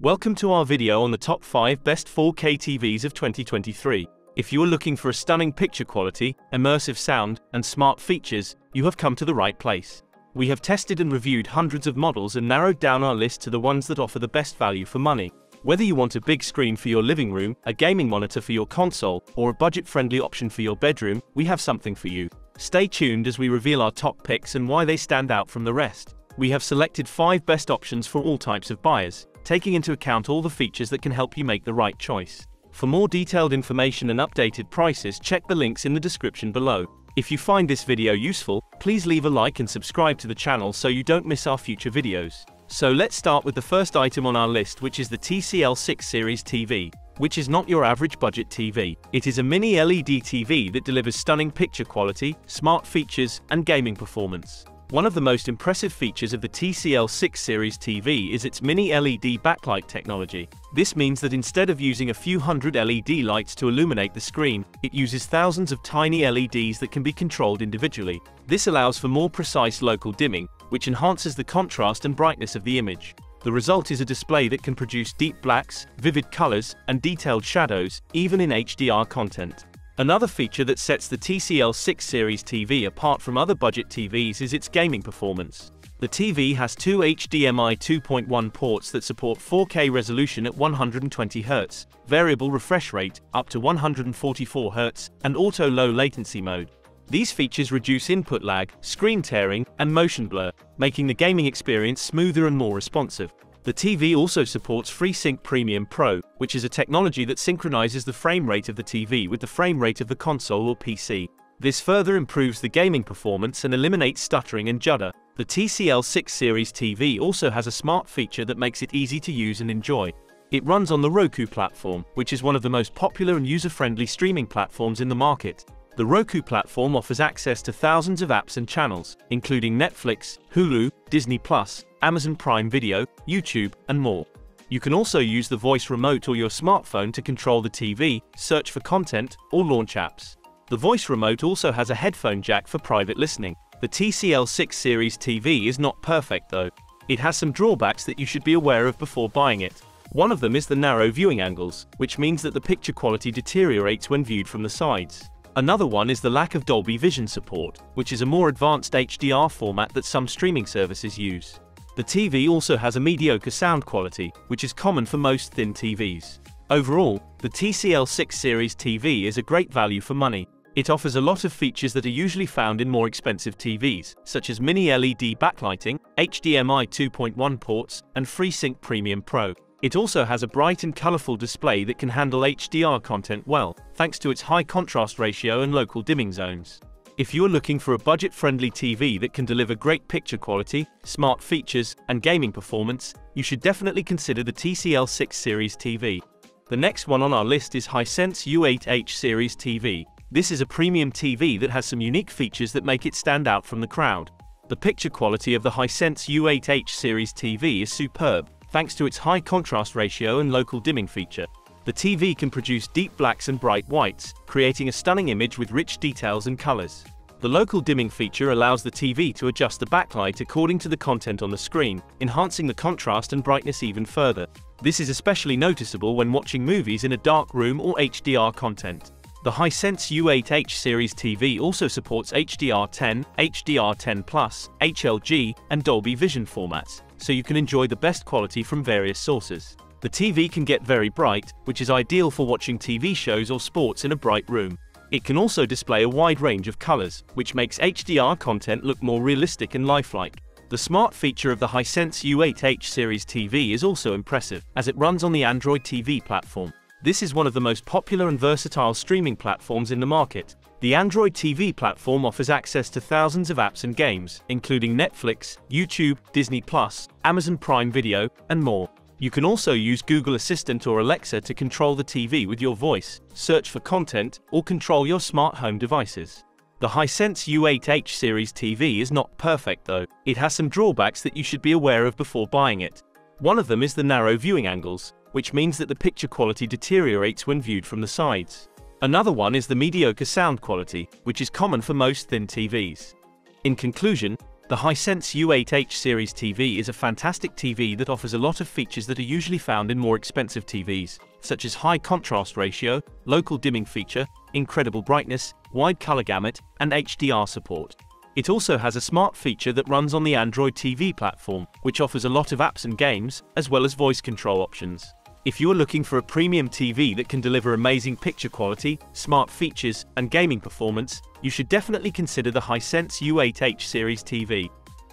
Welcome to our video on the top 5 best 4K TVs of 2023. If you are looking for a stunning picture quality, immersive sound, and smart features, you have come to the right place. We have tested and reviewed hundreds of models and narrowed down our list to the ones that offer the best value for money. Whether you want a big screen for your living room, a gaming monitor for your console, or a budget-friendly option for your bedroom, we have something for you. Stay tuned as we reveal our top picks and why they stand out from the rest. We have selected 5 best options for all types of buyers, taking into account all the features that can help you make the right choice. For more detailed information and updated prices, check the links in the description below. If you find this video useful, please leave a like and subscribe to the channel so you don't miss our future videos. So let's start with the first item on our list, which is the TCL 6 Series TV, which is not your average budget TV. It is a mini LED TV that delivers stunning picture quality, smart features, and gaming performance. One of the most impressive features of the TCL 6 Series TV is its mini LED backlight technology. This means that instead of using a few hundred LED lights to illuminate the screen, it uses thousands of tiny LEDs that can be controlled individually. This allows for more precise local dimming, which enhances the contrast and brightness of the image. The result is a display that can produce deep blacks, vivid colors, and detailed shadows, even in HDR content. Another feature that sets the TCL 6 Series TV apart from other budget TVs is its gaming performance. The TV has 2 HDMI 2.1 ports that support 4K resolution at 120Hz, variable refresh rate up to 144Hz, and auto low latency mode. These features reduce input lag, screen tearing, and motion blur, making the gaming experience smoother and more responsive. The TV also supports FreeSync Premium Pro, which is a technology that synchronizes the frame rate of the TV with the frame rate of the console or PC. This further improves the gaming performance and eliminates stuttering and judder. The TCL 6 Series TV also has a smart feature that makes it easy to use and enjoy. It runs on the Roku platform, which is one of the most popular and user-friendly streaming platforms in the market. The Roku platform offers access to thousands of apps and channels, including Netflix, Hulu, Disney+, Amazon Prime Video, YouTube, and more. You can also use the voice remote or your smartphone to control the TV, search for content, or launch apps. The voice remote also has a headphone jack for private listening. The TCL 6 Series TV is not perfect though. It has some drawbacks that you should be aware of before buying it. One of them is the narrow viewing angles, which means that the picture quality deteriorates when viewed from the sides. Another one is the lack of Dolby Vision support, which is a more advanced HDR format that some streaming services use. The TV also has a mediocre sound quality, which is common for most thin TVs. Overall, the TCL 6 Series TV is a great value for money. It offers a lot of features that are usually found in more expensive TVs, such as mini LED backlighting, HDMI 2.1 ports, and FreeSync Premium Pro. It also has a bright and colorful display that can handle HDR content well, thanks to its high contrast ratio and local dimming zones. If you're looking for a budget-friendly TV that can deliver great picture quality, smart features, and gaming performance, you should definitely consider the TCL 6 Series TV. The next one on our list is Hisense U8H Series TV. This is a premium TV that has some unique features that make it stand out from the crowd. The picture quality of the Hisense U8H Series TV is superb, thanks to its high contrast ratio and local dimming feature. The TV can produce deep blacks and bright whites, creating a stunning image with rich details and colors. The local dimming feature allows the TV to adjust the backlight according to the content on the screen, enhancing the contrast and brightness even further. This is especially noticeable when watching movies in a dark room or HDR content. The Hisense U8H Series TV also supports HDR10, HDR10+, HLG, and Dolby Vision formats, so you can enjoy the best quality from various sources. The TV can get very bright, which is ideal for watching TV shows or sports in a bright room. It can also display a wide range of colors, which makes HDR content look more realistic and lifelike. The smart feature of the Hisense U8H Series TV is also impressive, as it runs on the Android TV platform. This is one of the most popular and versatile streaming platforms in the market. The Android TV platform offers access to thousands of apps and games, including Netflix, YouTube, Disney+, Amazon Prime Video, and more. You can also use Google Assistant or Alexa to control the TV with your voice, search for content, or control your smart home devices. The Hisense U8H Series TV is not perfect though. It has some drawbacks that you should be aware of before buying it. One of them is the narrow viewing angles, which means that the picture quality deteriorates when viewed from the sides. Another one is the mediocre sound quality, which is common for most thin TVs. In conclusion, the The Hisense U8H series TV is a fantastic TV that offers a lot of features that are usually found in more expensive TVs, such as high contrast ratio, local dimming feature, incredible brightness, wide color gamut, and HDR support. It also has a smart feature that runs on the Android TV platform, which offers a lot of apps and games, as well as voice control options. If you are looking for a premium TV that can deliver amazing picture quality, smart features, and gaming performance, you should definitely consider the Hisense U8H series TV.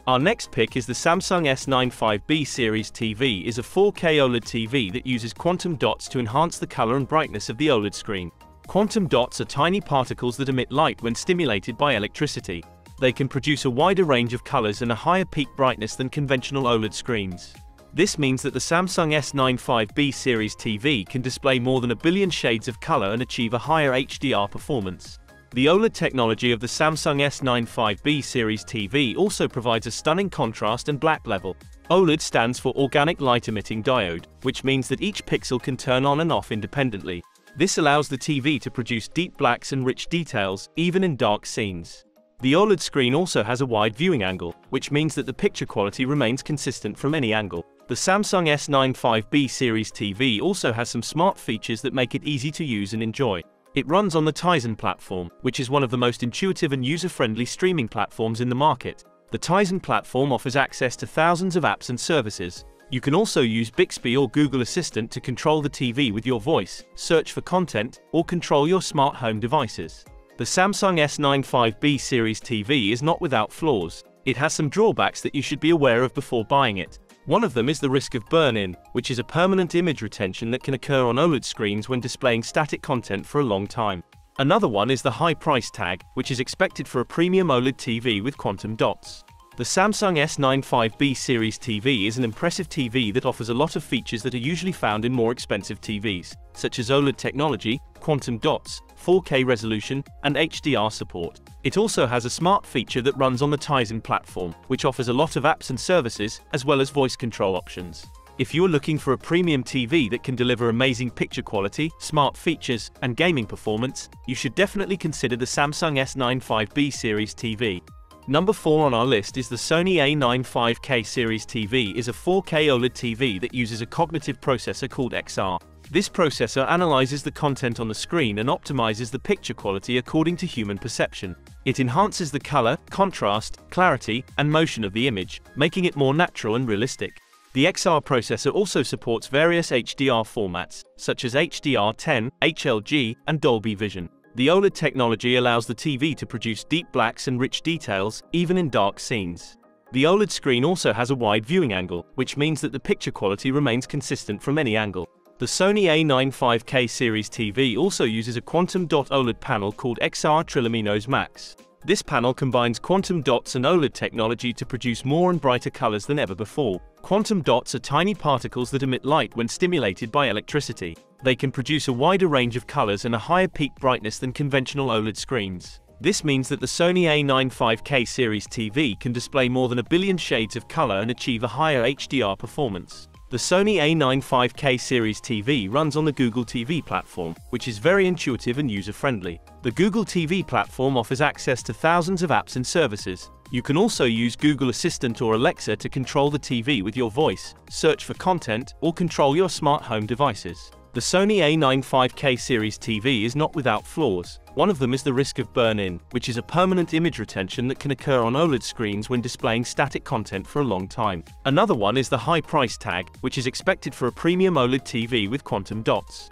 Our next pick is the Samsung S95B series TV. It is a 4K OLED TV that uses quantum dots to enhance the color and brightness of the OLED screen. Quantum dots are tiny particles that emit light when stimulated by electricity. They can produce a wider range of colors and a higher peak brightness than conventional OLED screens. This means that the Samsung S95B series TV can display more than 1 billion shades of color and achieve a higher HDR performance. The OLED technology of the Samsung S95B series TV also provides a stunning contrast and black level. OLED stands for Organic Light Emitting Diode, which means that each pixel can turn on and off independently. This allows the TV to produce deep blacks and rich details, even in dark scenes. The OLED screen also has a wide viewing angle, which means that the picture quality remains consistent from any angle. The Samsung S95B series TV also has some smart features that make it easy to use and enjoy. It runs on the Tizen platform, which is one of the most intuitive and user-friendly streaming platforms in the market. The Tizen platform offers access to thousands of apps and services. You can also use Bixby or Google Assistant to control the TV with your voice, search for content, or control your smart home devices. The Samsung S95B series TV is not without flaws. It has some drawbacks that you should be aware of before buying it. One of them is the risk of burn-in, which is a permanent image retention that can occur on OLED screens when displaying static content for a long time. Another one is the high price tag, which is expected for a premium OLED TV with quantum dots. The Samsung S95B series TV is an impressive TV that offers a lot of features that are usually found in more expensive TVs, such as OLED technology, quantum dots, 4K resolution, and HDR support. It also has a smart feature that runs on the Tizen platform, which offers a lot of apps and services, as well as voice control options. If you're looking for a premium TV that can deliver amazing picture quality, smart features, and gaming performance, you should definitely consider the Samsung S95B series TV. Number 4 on our list is the Sony A95K series TV. It is a 4K OLED TV that uses a cognitive processor called XR. This processor analyzes the content on the screen and optimizes the picture quality according to human perception. It enhances the color, contrast, clarity, and motion of the image, making it more natural and realistic. The XR processor also supports various HDR formats, such as HDR10, HLG, and Dolby Vision. The OLED technology allows the TV to produce deep blacks and rich details, even in dark scenes. The OLED screen also has a wide viewing angle, which means that the picture quality remains consistent from any angle. The Sony A95K series TV also uses a quantum dot OLED panel called XR Triluminos Max. This panel combines quantum dots and OLED technology to produce more and brighter colors than ever before. Quantum dots are tiny particles that emit light when stimulated by electricity. They can produce a wider range of colors and a higher peak brightness than conventional OLED screens. This means that the Sony A95K series TV can display more than 1 billion shades of color and achieve a higher HDR performance. The Sony A95K series TV runs on the Google TV platform, which is very intuitive and user-friendly. The Google TV platform offers access to thousands of apps and services. You can also use Google Assistant or Alexa to control the TV with your voice, search for content, or control your smart home devices. The Sony A95K series TV is not without flaws. One of them is the risk of burn-in, which is a permanent image retention that can occur on OLED screens when displaying static content for a long time. Another one is the high price tag, which is expected for a premium OLED TV with quantum dots.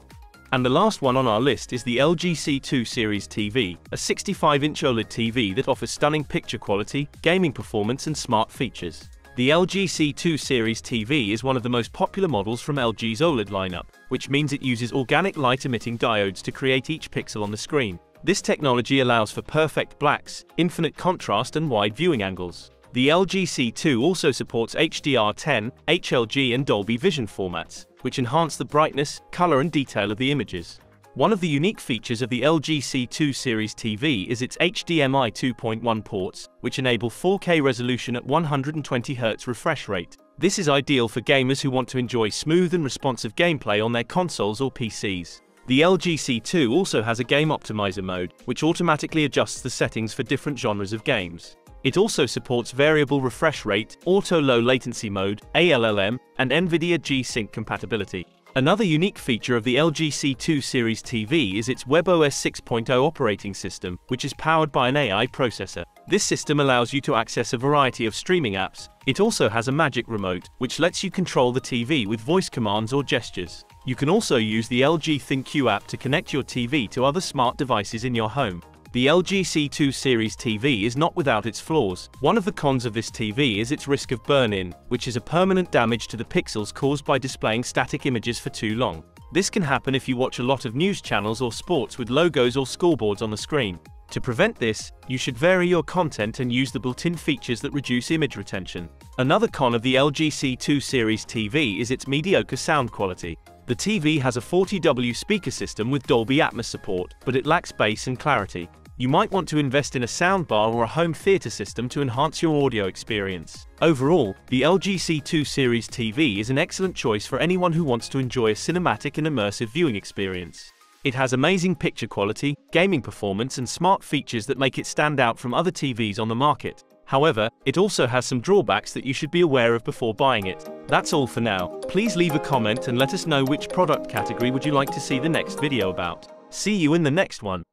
And the last one on our list is the LG C2 series TV, a 65-inch OLED TV that offers stunning picture quality, gaming performance, and smart features. The LG C2 series TV is one of the most popular models from LG's OLED lineup, which means it uses organic light-emitting diodes to create each pixel on the screen. This technology allows for perfect blacks, infinite contrast, and wide viewing angles. The LG C2 also supports HDR10, HLG, and Dolby Vision formats, which enhance the brightness, color, and detail of the images. One of the unique features of the LG C2 series TV is its HDMI 2.1 ports, which enable 4K resolution at 120Hz refresh rate. This is ideal for gamers who want to enjoy smooth and responsive gameplay on their consoles or PCs. The LG C2 also has a game optimizer mode, which automatically adjusts the settings for different genres of games. It also supports variable refresh rate, auto low latency mode, ALLM, and NVIDIA G-SYNC compatibility. Another unique feature of the LG C2 series TV is its WebOS 6.0 operating system, which is powered by an AI processor. This system allows you to access a variety of streaming apps. It also has a magic remote, which lets you control the TV with voice commands or gestures. You can also use the LG ThinQ app to connect your TV to other smart devices in your home. The LG C2 series TV is not without its flaws. One of the cons of this TV is its risk of burn-in, which is a permanent damage to the pixels caused by displaying static images for too long. This can happen if you watch a lot of news channels or sports with logos or scoreboards on the screen. To prevent this, you should vary your content and use the built-in features that reduce image retention. Another con of the LG C2 series TV is its mediocre sound quality. The TV has a 40W speaker system with Dolby Atmos support, but it lacks bass and clarity. You might want to invest in a soundbar or a home theater system to enhance your audio experience. Overall, the LG C2 series TV is an excellent choice for anyone who wants to enjoy a cinematic and immersive viewing experience. It has amazing picture quality, gaming performance, and smart features that make it stand out from other TVs on the market. However, it also has some drawbacks that you should be aware of before buying it. That's all for now. Please leave a comment and let us know which product category would you like to see the next video about. See you in the next one.